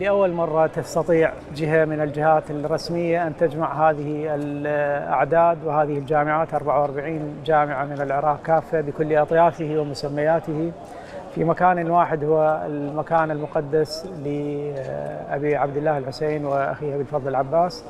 لأول مرة تستطيع جهة من الجهات الرسمية أن تجمع هذه الأعداد وهذه الجامعات، 44 جامعة من العراق كافة بكل أطيافه ومسمياته في مكان واحد، هو المكان المقدس لأبي عبد الله الحسين وأخيه أبي الفضل العباس،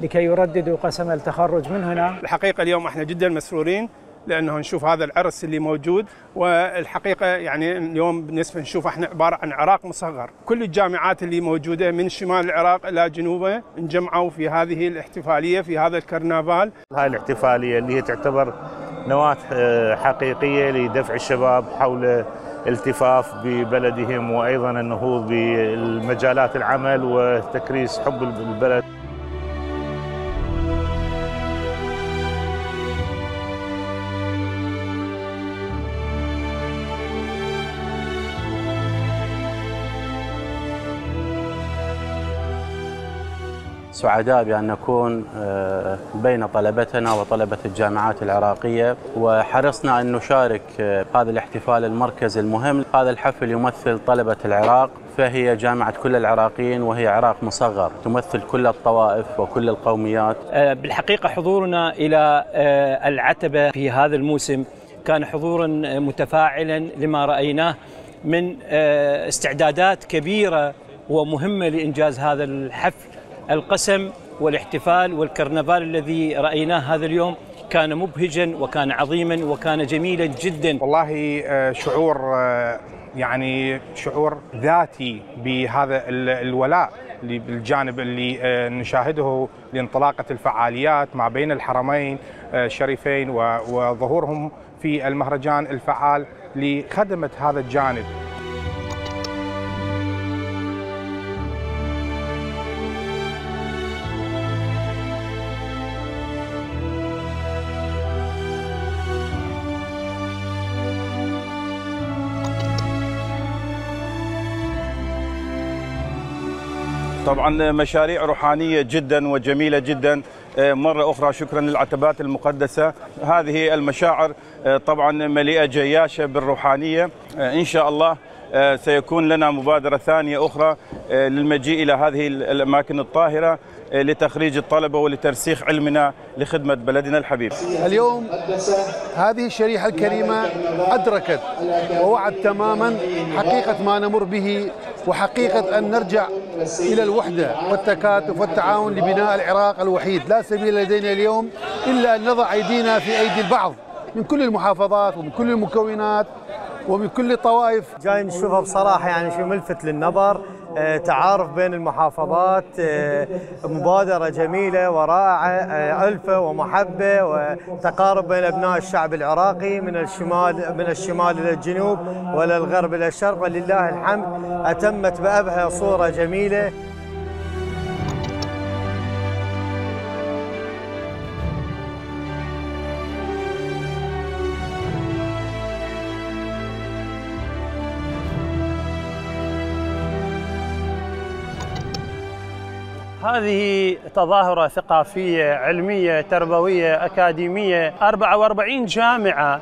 لكي يرددوا قسم التخرج من هنا. الحقيقة اليوم احنا جدا مسرورين لأنه نشوف هذا العرس اللي موجود، والحقيقة يعني اليوم بالنسبة نشوف احنا عبارة عن عراق مصغر، كل الجامعات اللي موجودة من شمال العراق إلى جنوبه انجمعوا في هذه الاحتفالية، في هذا الكرنفال. هاي الاحتفالية اللي هي تعتبر نواة حقيقية لدفع الشباب حول الالتفاف ببلدهم، وأيضا النهوض بالمجالات العمل وتكريس حب البلد. سعداء بأن نكون بين طلبتنا وطلبة الجامعات العراقية، وحرصنا أن نشارك هذا الاحتفال المركزي المهم. هذا الحفل يمثل طلبة العراق، فهي جامعة كل العراقيين، وهي عراق مصغر تمثل كل الطوائف وكل القوميات. بالحقيقة حضورنا إلى العتبة في هذا الموسم كان حضورا متفاعلا لما رأيناه من استعدادات كبيرة ومهمة لإنجاز هذا الحفل. القسم والاحتفال والكرنفال الذي رأيناه هذا اليوم كان مبهجا وكان عظيما وكان جميلا جدا. والله شعور يعني شعور ذاتي بهذا الولاء بالجانب اللي نشاهده لانطلاقة الفعاليات ما بين الحرمين الشريفين وظهورهم في المهرجان الفعال لخدمة هذا الجانب. طبعا مشاريع روحانية جدا وجميلة جدا. مرة أخرى شكرا للعتبات المقدسة، هذه المشاعر طبعا مليئة جياشة بالروحانية. إن شاء الله سيكون لنا مبادرة ثانية أخرى للمجيء إلى هذه الأماكن الطاهرة لتخريج الطلبة ولترسيخ علمنا لخدمة بلدنا الحبيب. اليوم هذه الشريحة الكريمة أدركت ووعت تماما حقيقة ما نمر به، وحقيقة أن نرجع إلى الوحدة والتكاتف والتعاون لبناء العراق الوحيد. لا سبيل لدينا اليوم إلا أن نضع أيدينا في أيدي البعض من كل المحافظات ومن كل المكونات ومن كل الطوائف. جاي نشوفها بصراحة يعني شيء ملفت للنظر، تعارف بين المحافظات، مبادرة جميلة ورائعة، ألفة ومحبة وتقارب بين أبناء الشعب العراقي من الشمال إلى الجنوب ولا الغرب إلى الشرق، ولله الحمد أتمت بأبهى صورة جميلة. هذه تظاهرة ثقافية علمية تربوية أكاديمية، 44 جامعة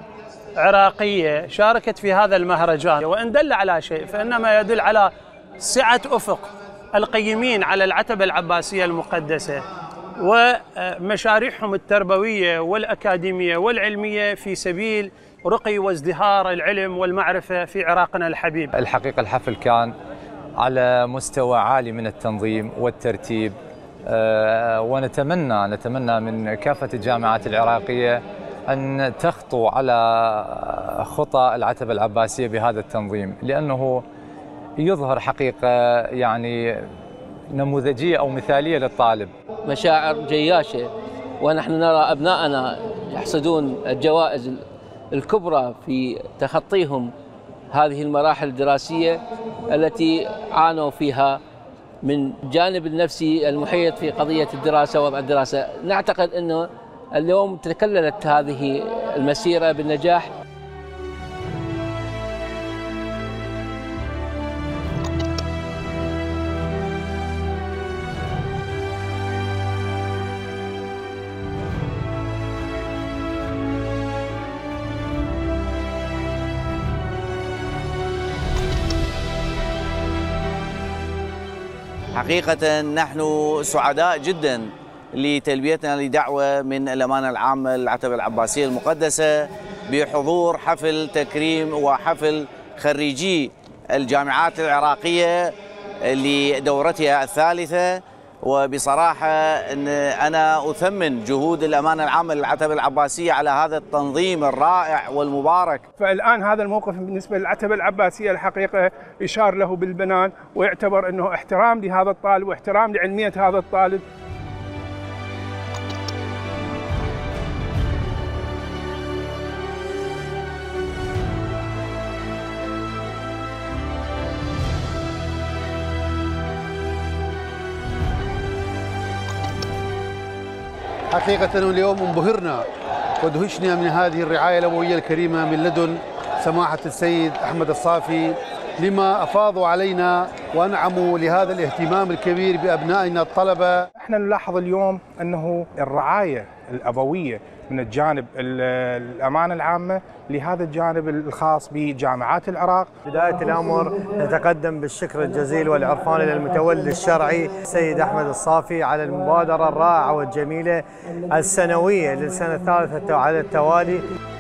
عراقية شاركت في هذا المهرجان، وإن دل على شيء فإنما يدل على سعة أفق القيمين على العتبة العباسية المقدسة ومشاريعهم التربوية والأكاديمية والعلمية في سبيل رقي وازدهار العلم والمعرفة في عراقنا الحبيب. الحقيقة الحفل كان على مستوى عالي من التنظيم والترتيب، ونتمنى من كافة الجامعات العراقية أن تخطو على خطى العتبة العباسية بهذا التنظيم، لأنه يظهر حقيقة يعني نموذجية أو مثالية للطالب. مشاعر جياشة، ونحن نرى أبنائنا يحصدون الجوائز الكبرى في تخطيهم هذه المراحل الدراسية التي عانوا فيها من الجانب النفسي المحيط في قضية الدراسة ووضع الدراسة. نعتقد أنه اليوم تكللت هذه المسيرة بالنجاح. حقيقة نحن سعداء جدا لتلبيتنا لدعوة من الأمانة العامة للعتبة العباسية المقدسة بحضور حفل تكريم وحفل خريجي الجامعات العراقية لدورتها الثالثة. وبصراحة أنا أثمن جهود الأمانة العامة للعتبة العباسية على هذا التنظيم الرائع والمبارك. فالآن هذا الموقف بالنسبة للعتبة العباسية الحقيقة يشار له بالبنان، ويعتبر أنه احترام لهذا الطالب واحترام لعلمية هذا الطالب. حقيقة اليوم انبهرنا ودهشنا من هذه الرعاية الأبوية الكريمة من لدن سماحة السيد أحمد الصافي، لما أفاضوا علينا وأنعموا لهذا الاهتمام الكبير بأبنائنا الطلبة. احنا نلاحظ اليوم أنه الرعاية الأبوية من الجانب الأمانة العامة لهذا الجانب الخاص بجامعات العراق. بداية الأمر نتقدم بالشكر الجزيل والعرفان للمتولي الشرعي السيد أحمد الصافي على المبادرة الرائعة والجميلة السنوية للسنة الثالثة على التوالي.